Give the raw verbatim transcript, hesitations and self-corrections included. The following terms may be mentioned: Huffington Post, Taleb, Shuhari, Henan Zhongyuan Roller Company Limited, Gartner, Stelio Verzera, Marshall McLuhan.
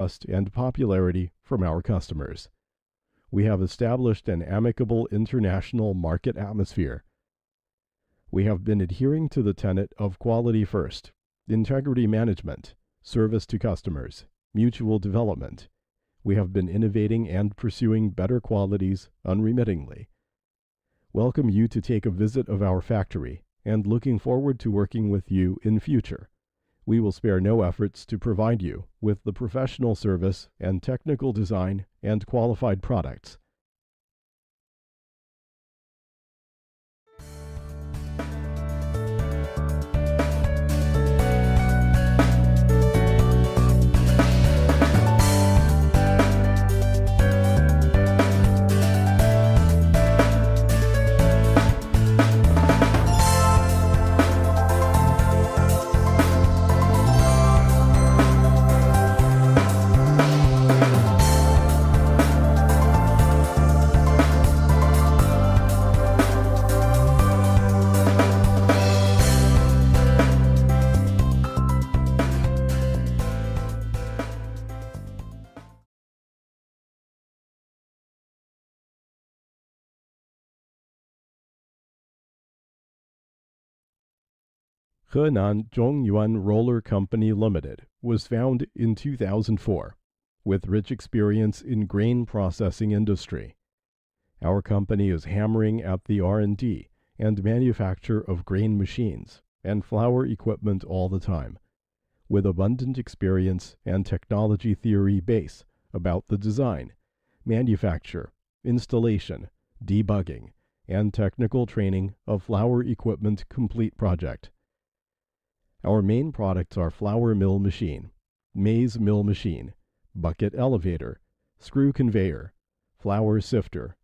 trust and popularity from our customers. We have established an amicable international market atmosphere. We have been adhering to the tenet of quality first, integrity management, service to customers, mutual development. We have been innovating and pursuing better qualities unremittingly. Welcome you to take a visit of our factory and looking forward to working with you in future. We will spare no efforts to provide you with the professional service and technical design and qualified products. Henan Zhongyuan Roller Company Limited was founded in two thousand four, with rich experience in grain processing industry. Our company is hammering at the R and D and manufacture of grain machines and flour equipment all the time, with abundant experience and technology theory base about the design, manufacture, installation, debugging, and technical training of flour equipment complete project. Our main products are flour mill machine, maize mill machine, bucket elevator, screw conveyor, flour sifter,